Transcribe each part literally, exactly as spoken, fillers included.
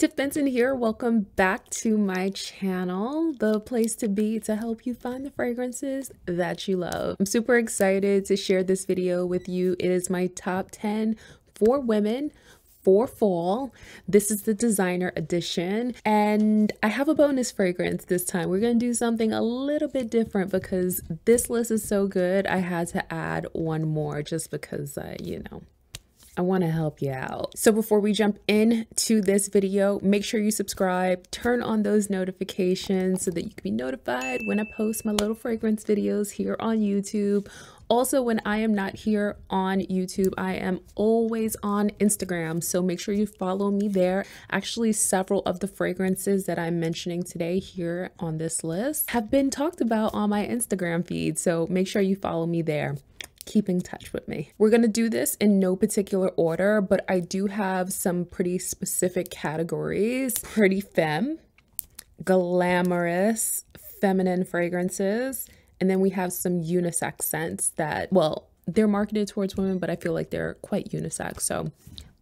Tiff Benson here. Welcome back to my channel, the place to be to help you find the fragrances that you love. I'm super excited to share this video with you. It is my top ten for women for fall. This is the designer edition, and I have a bonus fragrance this time. We're going to do something a little bit different because this list is so good. I had to add one more just because, uh, you know, I want to help you out. So before we jump into this video, make sure you subscribe, turn on those notifications so that you can be notified when I post my little fragrance videos here on YouTube. Also, when I am not here on YouTube, I am always on Instagram, so make sure you follow me there. Actually, several of the fragrances that I'm mentioning today here on this list have been talked about on my Instagram feed, so make sure you follow me there. Keep in touch with me. We're gonna do this in no particular order, but I do have some pretty specific categories. Pretty femme, glamorous, feminine fragrances, and then we have some unisex scents that, well, they're marketed towards women, but I feel like they're quite unisex. So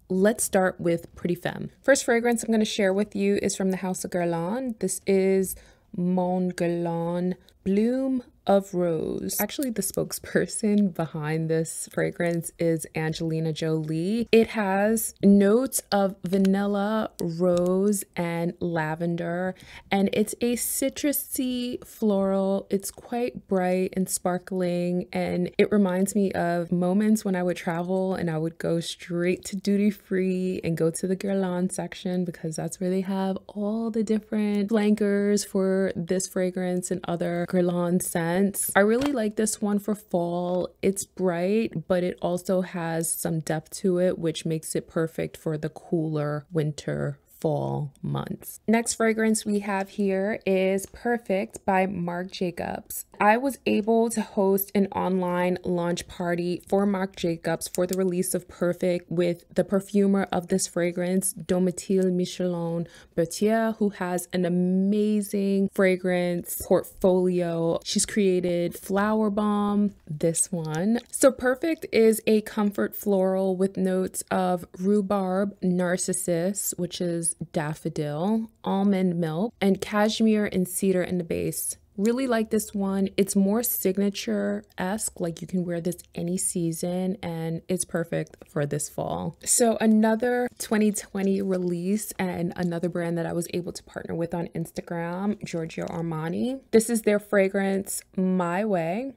let's start with pretty femme. First fragrance I'm gonna share with you is from the House of Guerlain. This is Mon Guerlain Bloom of Rose. Actually, the spokesperson behind this fragrance is Angelina Jolie. It has notes of vanilla, rose, and lavender, and it's a citrusy floral. It's quite bright and sparkling, and it reminds me of moments when I would travel and I would go straight to duty free and go to the Guerlain section because that's where they have all the different flankers for this fragrance and other Guerlain scents. I really like this one for fall. It's bright, but it also has some depth to it, which makes it perfect for the cooler winter fall months. Next fragrance we have here is Perfect by Marc Jacobs. I was able to host an online launch party for Marc Jacobs for the release of Perfect with the perfumer of this fragrance, Domitille Michelon Bertier, who has an amazing fragrance portfolio. She's created Flowerbomb, this one. So Perfect is a comfort floral with notes of rhubarb, narcissus, which is daffodil, almond milk, and cashmere and cedar in the base. Really like this one. It's more signature-esque, like you can wear this any season, and it's perfect for this fall. So another twenty twenty release and another brand that I was able to partner with on Instagram, Giorgio Armani. This is their fragrance, My Way.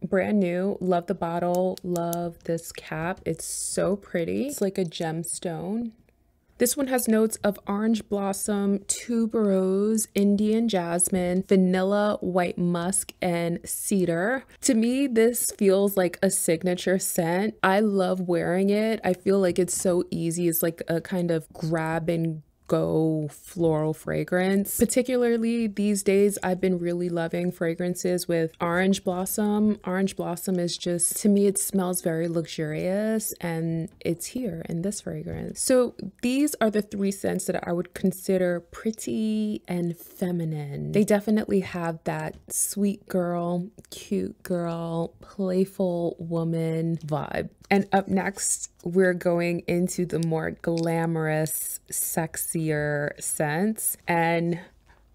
Brand new. Love the bottle. Love this cap. It's so pretty. It's like a gemstone. This one has notes of orange blossom, tuberose, Indian jasmine, vanilla, white musk, and cedar. To me, this feels like a signature scent. I love wearing it. I feel like it's so easy. It's like a kind of grab and go floral fragrance. Particularly these days, I've been really loving fragrances with orange blossom. Orange blossom is just, to me, it smells very luxurious, and it's here in this fragrance. So these are the three scents that I would consider pretty and feminine. They definitely have that sweet girl, cute girl, playful woman vibe. And up next, we're going into the more glamorous, sexier scents, and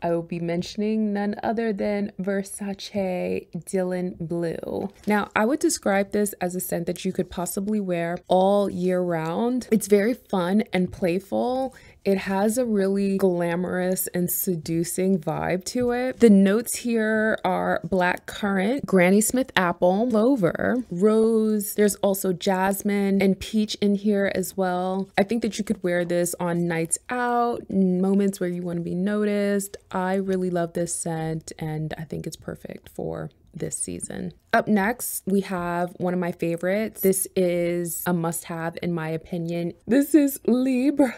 I will be mentioning none other than Versace Dylan Blue. Now, I would describe this as a scent that you could possibly wear all year round. It's very fun and playful. It has a really glamorous and seducing vibe to it. The notes here are black currant, Granny Smith apple, clover, rose. There's also jasmine and peach in here as well. I think that you could wear this on nights out, moments where you want to be noticed. I really love this scent, and I think it's perfect for this season. Up next, we have one of my favorites. This is a must-have in my opinion. This is Libre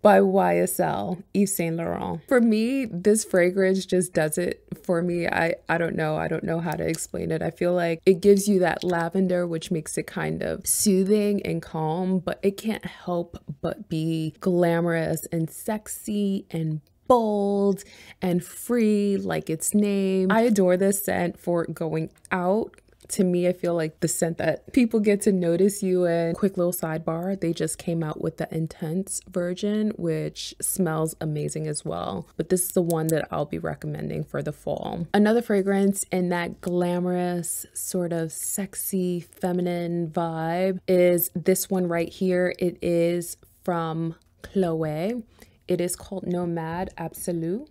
by Y S L, Yves Saint Laurent. For me, this fragrance just does it for me. I, I don't know. I don't know how to explain it. I feel like it gives you that lavender, which makes it kind of soothing and calm, but it can't help but be glamorous and sexy and bold and free, like its name. I adore this scent for going out to me, I feel like the scent that people get to notice you in. Quick little sidebar, they just came out with the Intense version, which smells amazing as well. But this is the one that I'll be recommending for the fall. Another fragrance in that glamorous, sort of sexy, feminine vibe is this one right here. It is from Chloe. It is called Nomade Absolu.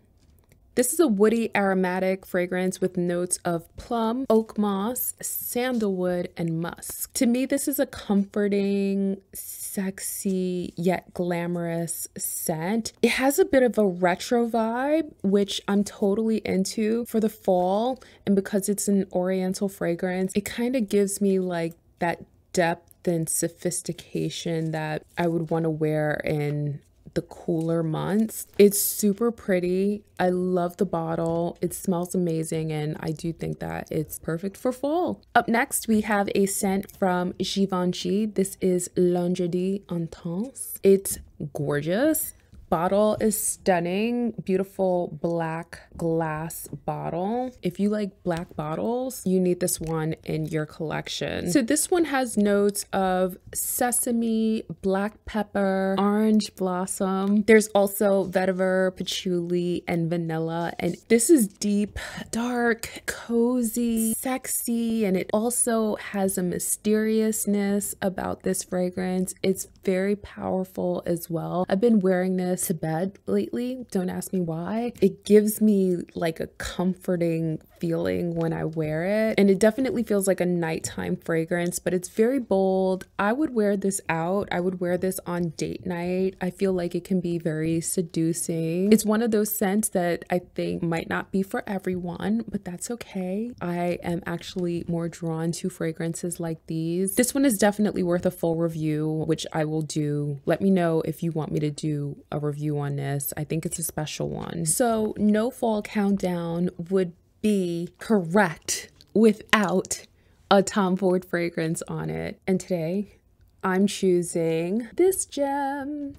This is a woody aromatic fragrance with notes of plum, oak moss, sandalwood, and musk. To me, this is a comforting, sexy, yet glamorous scent. It has a bit of a retro vibe, which I'm totally into for the fall. And because it's an oriental fragrance, it kind of gives me like that depth and sophistication that I would want to wear in the cooler months. It's super pretty. I love the bottle. It smells amazing, and I do think that it's perfect for fall. Up next, we have a scent from Givenchy. This is L'Interdit Intense. It's gorgeous. Bottle is stunning. Beautiful black glass bottle. If you like black bottles, you need this one in your collection. So this one has notes of sesame, black pepper, orange blossom. There's also vetiver, patchouli, and vanilla. And this is deep, dark, cozy, sexy, and it also has a mysteriousness about this fragrance. It's very powerful as well. I've been wearing this to bed lately. Don't ask me why. It gives me like a comforting feeling when I wear it, and it definitely feels like a nighttime fragrance, but it's very bold. I would wear this out. I would wear this on date night. I feel like it can be very seducing. It's one of those scents that I think might not be for everyone, but that's okay. I am actually more drawn to fragrances like these. This one is definitely worth a full review, which I will do. Let me know if you want me to do a review on this. I think it's a special one. So no fall countdown would be correct without a Tom Ford fragrance on it. And today I'm choosing this gem,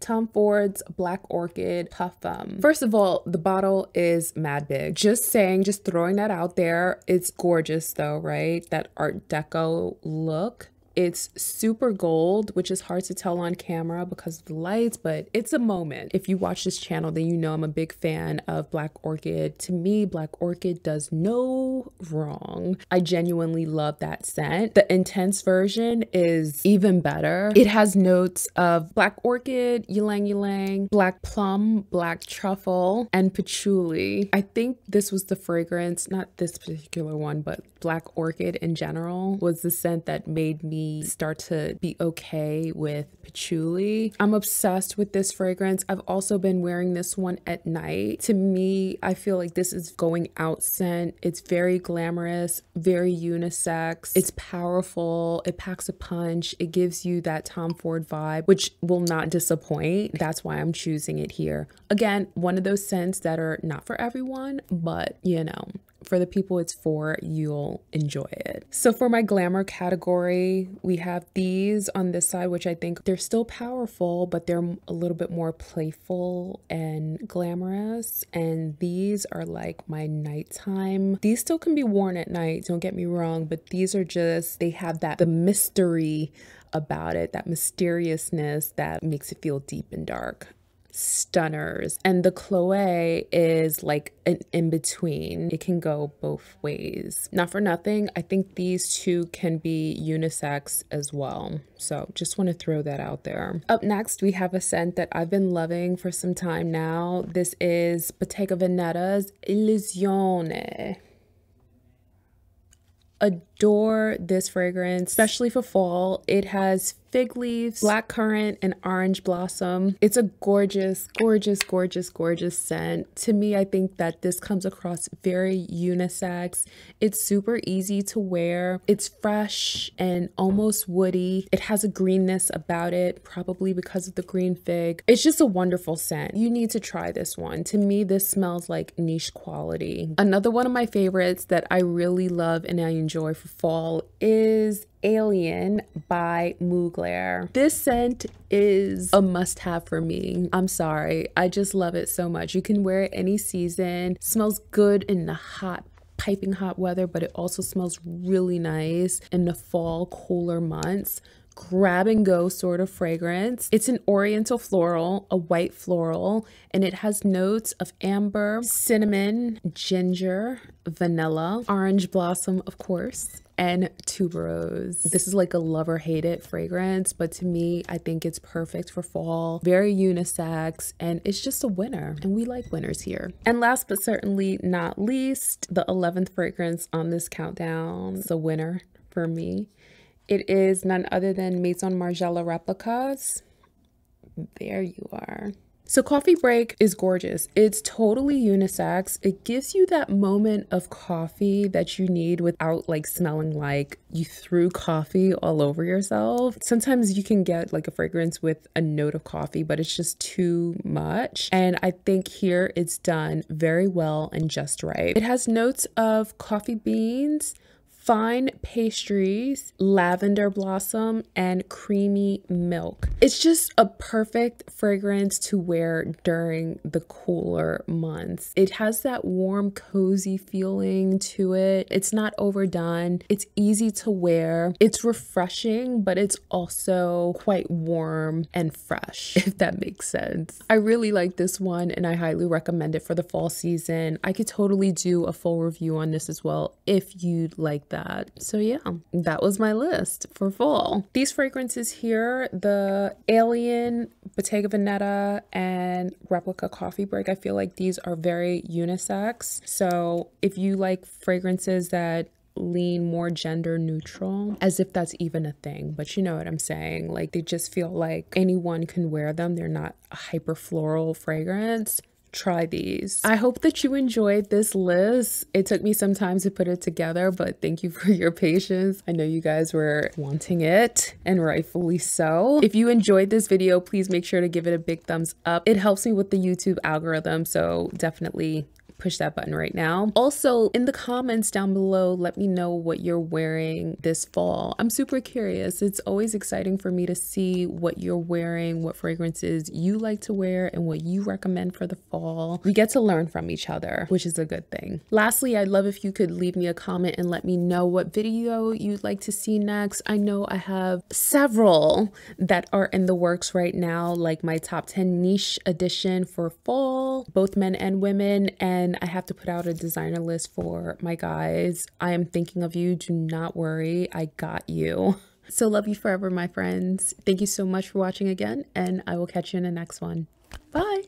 Tom Ford's Black Orchid Parfum. First of all, the bottle is mad big. Just saying, just throwing that out there. It's gorgeous though, right? That Art Deco look. It's super gold, which is hard to tell on camera because of the lights, but it's a moment. If you watch this channel, then you know I'm a big fan of Black Orchid. To me, Black Orchid does no wrong. I genuinely love that scent. The Intense version is even better. It has notes of Black Orchid, Ylang Ylang, Black Plum, Black Truffle, and patchouli. I think this was the fragrance, not this particular one, but Black Orchid in general was the scent that made me start to be okay with patchouli. I'm obsessed with this fragrance. I've also been wearing this one at night. To me, I feel like this is going out scent. It's very glamorous, very unisex. It's powerful. It packs a punch. It gives you that Tom Ford vibe, which will not disappoint. That's why I'm choosing it here. Again, one of those scents that are not for everyone, but you know, for the people it's for, you'll enjoy it. So for my glamour category, we have these on this side, which I think they're still powerful, but they're a little bit more playful and glamorous. And these are like my nighttime. These still can be worn at night, don't get me wrong, but these are just, they have that, the mystery about it, that mysteriousness that makes it feel deep and dark. Stunners. And the Chloe is like an in-between. It can go both ways. Not for nothing, I think these two can be unisex as well. So just want to throw that out there. Up next, we have a scent that I've been loving for some time now. This is Bottega Veneta's Illusione. Adore this fragrance, especially for fall. It has fig leaves, black currant, and orange blossom. It's a gorgeous, gorgeous, gorgeous, gorgeous scent. To me, I think that this comes across very unisex. It's super easy to wear. It's fresh and almost woody. It has a greenness about it, probably because of the green fig. It's just a wonderful scent. You need to try this one. To me, this smells like niche quality. Another one of my favorites that I really love and I enjoy for fall is Alien by Mugler. This scent is a must-have for me. I'm sorry, I just love it so much. You can wear it any season. It smells good in the hot piping hot weather, but it also smells really nice in the fall, cooler months. Grab and go sort of fragrance. It's an oriental floral, a white floral, and it has notes of amber, cinnamon, ginger, vanilla, orange blossom, of course, and tuberose. This is like a love or hate it fragrance, but to me, I think it's perfect for fall, very unisex, and it's just a winner, and we like winners here. And last but certainly not least, the eleventh fragrance on this countdown is a winner for me. It is none other than Maison Margiela Replicas. There you are. So Coffee Break is gorgeous. It's totally unisex. It gives you that moment of coffee that you need without like smelling like you threw coffee all over yourself. Sometimes you can get like a fragrance with a note of coffee, but it's just too much. And I think here it's done very well and just right. It has notes of coffee beans, fine pastries, lavender blossom, and creamy milk. It's just a perfect fragrance to wear during the cooler months. It has that warm, cozy feeling to it. It's not overdone. It's easy to wear. It's refreshing, but it's also quite warm and fresh, if that makes sense. I really like this one and I highly recommend it for the fall season. I could totally do a full review on this as well if you'd like that. So yeah, that was my list for fall. These fragrances here, the Alien, Bottega Veneta, and Replica Coffee Break, I feel like these are very unisex. So if you like fragrances that lean more gender neutral, as if that's even a thing, but you know what I'm saying, like they just feel like anyone can wear them, they're not a hyper floral fragrance, try these. I hope that you enjoyed this list. It took me some time to put it together, but thank you for your patience. I know you guys were wanting it, and rightfully so. If you enjoyed this video, please make sure to give it a big thumbs up. It helps me with the YouTube algorithm, so definitely push that button right now. Also, in the comments down below, let me know what you're wearing this fall. I'm super curious. It's always exciting for me to see what you're wearing, what fragrances you like to wear, and what you recommend for the fall. We get to learn from each other, which is a good thing. Lastly, I'd love if you could leave me a comment and let me know what video you'd like to see next. I know I have several that are in the works right now, like my top ten niche edition for fall, both men and women, and I have to put out a designer list for my guys. I am thinking of you. Do not worry. I got you. So love you forever, my friends. Thank you so much for watching again, and I will catch you in the next one. Bye.